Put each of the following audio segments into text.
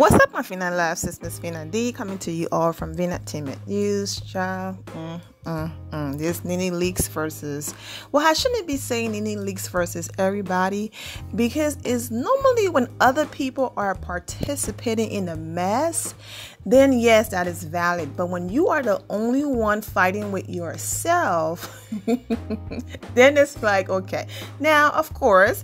What's up, my Fina Life sisters? Fina D coming to you all from Vinatainment News. Child, This Nene Leakes versus, well, I shouldn't be saying Nene Leakes versus everybody, because it's normally when other people are participating in a mess, then yes, that is valid. But when you are the only one fighting with yourself, then it's like, okay. Now, of course,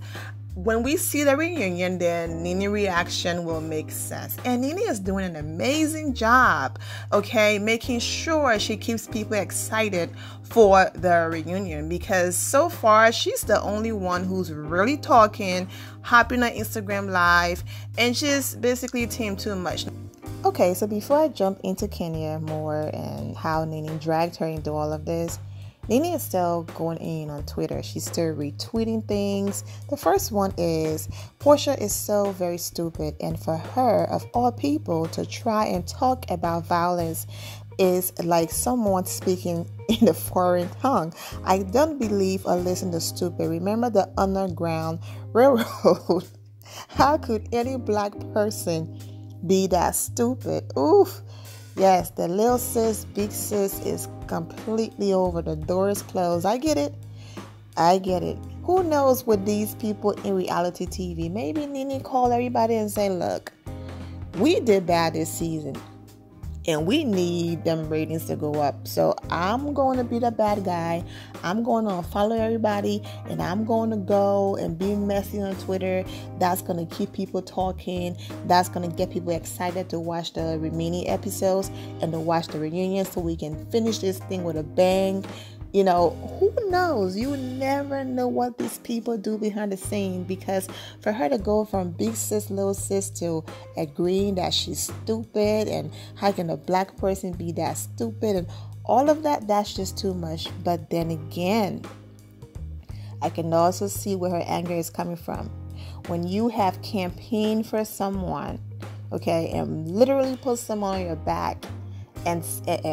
when we see the reunion, then Nene's reaction will make sense. And Nene is doing an amazing job, okay, making sure she keeps people excited for the reunion, because so far she's the only one who's really talking, hopping on Instagram Live, and just basically team too much. Okay, so before I jump into Kenya Moore and how Nene dragged her into all of this, Nene is still going in on Twitter. She's still retweeting things. The first one is, Porsha is so very stupid, and for her, of all people, to try and talk about violence is like someone speaking in a foreign tongue. I don't believe or listen to stupid. Remember the Underground Railroad? How could any black person be that stupid? Oof. Yes, the little sis, big sis is completely over. The door is closed. I get it. Who knows with these people in reality TV? Maybe Nene call everybody and say, look, we did bad this season, and we need them ratings to go up. So I'm going to be the bad guy. I'm going to follow everybody, and I'm going to go and be messy on Twitter. That's going to keep people talking. That's going to get people excited to watch the remaining episodes and to watch the reunion, so we can finish this thing with a bang. You know, who knows? You never know what these people do behind the scene, because for her to go from big sis, little sis to agreeing that she's stupid, and how can a black person be that stupid, and all of that, that's just too much. But then again, I can also see where her anger is coming from. When you have campaigned for someone, okay, and literally put someone on your back, and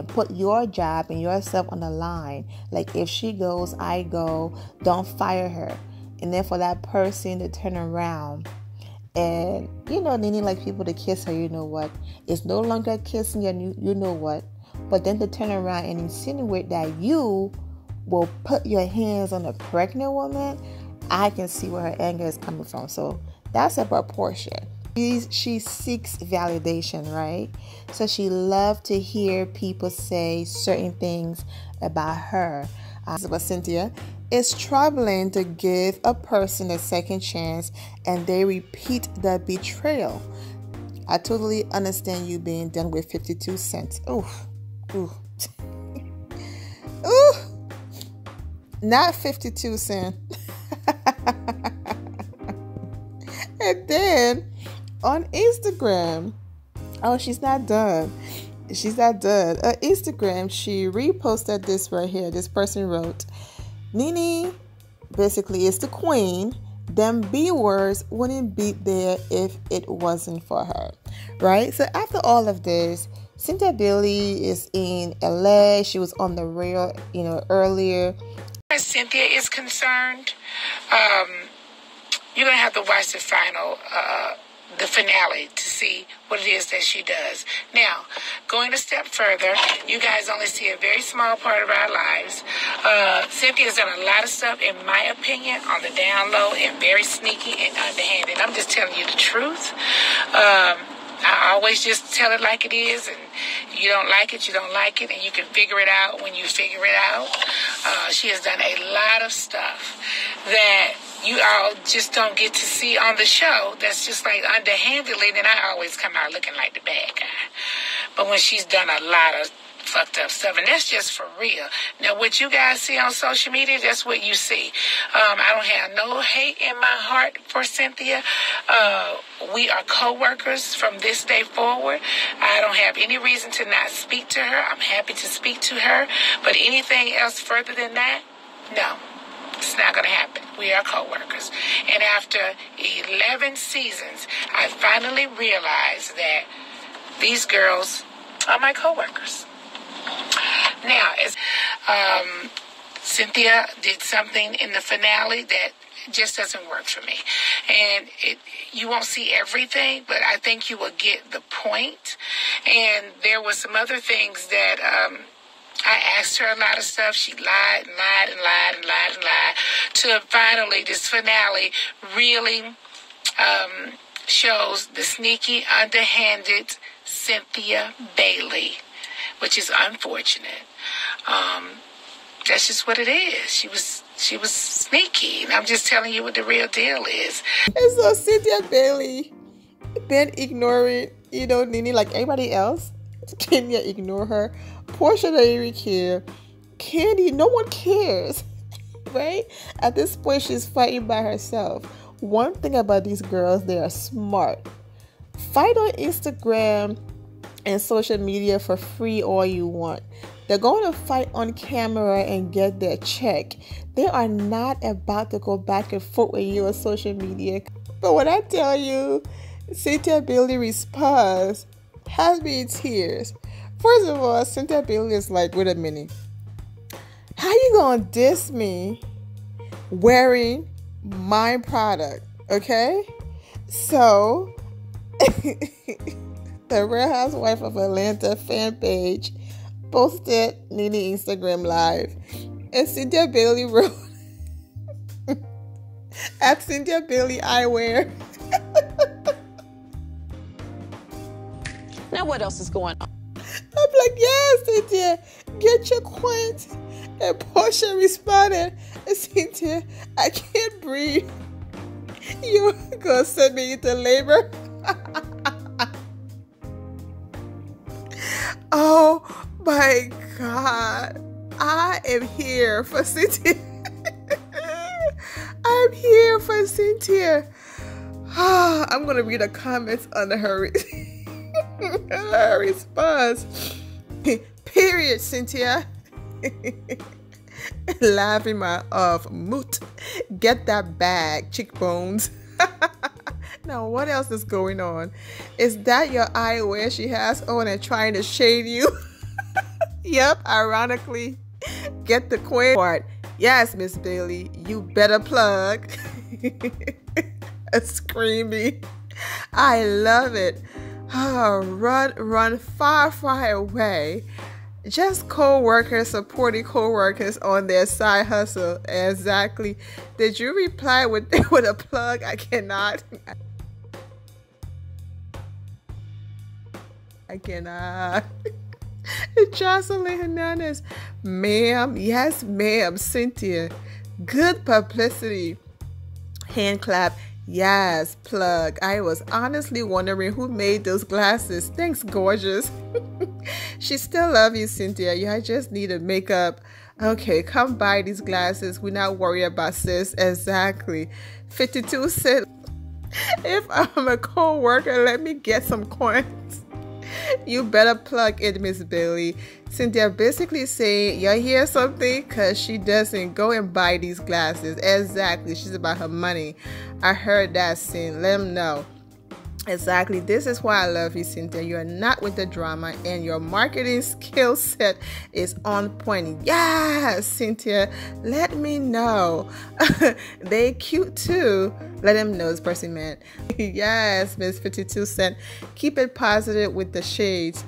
put your job and yourself on the line. Like, if she goes, I go. Don't fire her. And then for that person to turn around and, you know, Nene like people to kiss her, you know what? It's no longer kissing your you know what? But then to turn around and insinuate that you will put your hands on a pregnant woman, I can see where her anger is coming from. So that's about Porsha. She seeks validation, right? So she loved to hear people say certain things about her. But Cynthia, it's troubling to give a person a second chance and they repeat the betrayal. I totally understand you being done with 52 cents. Oof. Oof. Oof. Not 52 cents. And then on Instagram, oh, she's not done. On Instagram, she reposted this right here. This person wrote, Nene basically is the queen. Them B-words wouldn't be there if it wasn't for her, right? So after all of this, Cynthia Bailey is in LA. She was on the rail, you know, earlier. As Cynthia is concerned, you're going to have to watch the final, the finale, to see what it is that she does. Now, going a step further, you guys only see a very small part of our lives. Cynthia's done a lot of stuff, in my opinion, on the down low, and very sneaky and underhanded. I'm just telling you the truth. I always just tell it like it is, and you don't like it, and you can figure it out when you figure it out. She has done a lot of stuff that you all just don't get to see on the show. That's just like underhandedly. Then I always come out looking like the bad guy. But when she's done a lot of fucked up stuff, and that's just for real. Now, what you guys see on social media, that's what you see. I don't have no hate in my heart for Cynthia. We are co-workers from this day forward. I don't have any reason to not speak to her. I'm happy to speak to her. But anything else further than that, no. It's not going to happen. We are co-workers. And after 11 seasons, I finally realized that these girls are my co-workers. Now, Cynthia did something in the finale that just doesn't work for me. And you won't see everything, but I think you will get the point. And there were some other things that I asked her a lot of stuff. She lied and lied and lied and lied and lied, to finally this finale really shows the sneaky, underhanded Cynthia Bailey, which is unfortunate. That's just what it is. She was sneaky, and I'm just telling you what the real deal is. And so Cynthia Bailey been ignoring, you know, Nene like everybody else. Kenya ignore her. Porsha doesn't even care. Kandi, no one cares, right? At this point, she's fighting by herself. One thing about these girls, they are smart. Fight on Instagram and social media for free all you want. They're going to fight on camera and get their check. They are not about to go back and forth with you on social media. But when I tell you, Cynthia Bailey responds has me in tears. First of all, Cynthia Bailey is like, wait a minute. How you gonna diss me wearing my product? Okay? So, the Real Housewife of Atlanta fan page posted Nene Instagram Live. And Cynthia Bailey wrote, at Cynthia Bailey Eyewear. Now what else is going on? I'm like, yes, Cynthia, get your quint. And Porsha responded, Cynthia, I can't breathe. You're gonna send me into labor. Oh my God. I am here for Cynthia. I'm here for Cynthia. I'm gonna read the comments under her. Her response. Period, Cynthia. Laughing my off. Moot. Get that bag, cheekbones. Now, what else is going on? Is that your eyewear she has on and trying to shade you? Yep, ironically. Get the queen part. Yes, Miss Bailey, you better plug. Screaming. I love it. Oh, run far, far away. Just co-workers supporting co-workers on their side hustle. Exactly. Did you reply with a plug? I cannot. I cannot. Jocelyn Hernandez. Ma'am. Yes, ma'am. Cynthia. Good publicity. Hand clap. Yes, plug. I was honestly wondering who made those glasses. Thanks, gorgeous. She still love you, Cynthia. You just needed makeup. Okay, come buy these glasses. We're not worried about sis. Exactly. 52 cents. If I'm a co-worker, let me get some coins. You better plug it, Miss Bailey. Cynthia basically saying, you hear something? Because she doesn't go and buy these glasses. Exactly. She's about her money. I heard that, Cynthia. Let them know. Exactly. This is why I love you, Cynthia. You are not with the drama and your marketing skill set is on point. Yes, Cynthia. Let me know. They cute too. Let them know this person, man. Yes, Miss 52 Cent. Keep it positive with the shades.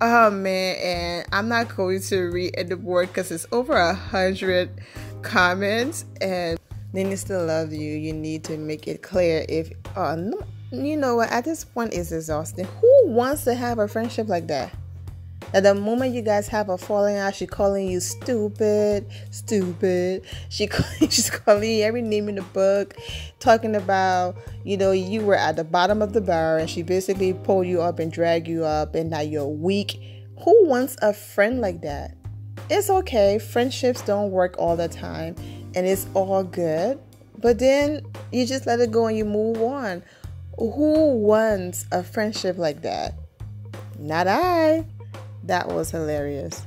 Oh man, and I'm not going to read the board because it's over 100 comments and Nene still love you. You need to make it clear if no. You know what, at this point it's exhausting. Who wants to have a friendship like that? At the moment you guys have a falling out, she's calling you stupid. She's calling you every name in the book, talking about, you know, you were at the bottom of the barrel and she basically pulled you up and dragged you up and now you're weak. Who wants a friend like that? It's okay, friendships don't work all the time and it's all good. But then you just let it go and you move on. Who wants a friendship like that? Not I. That was hilarious.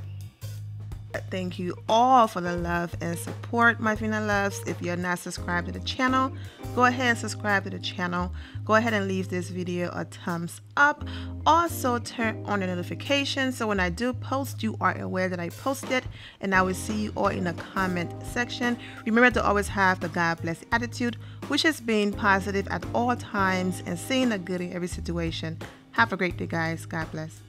Thank you all for the love and support, my Fina loves. If you're not subscribed to the channel, go ahead and subscribe to the channel. Go ahead and leave this video a thumbs up. Also turn on the notifications so when I do post, you are aware that I posted, and I will see you all in the comment section. Remember to always have the God bless attitude, which is being positive at all times and seeing the good in every situation. Have a great day, guys. God bless.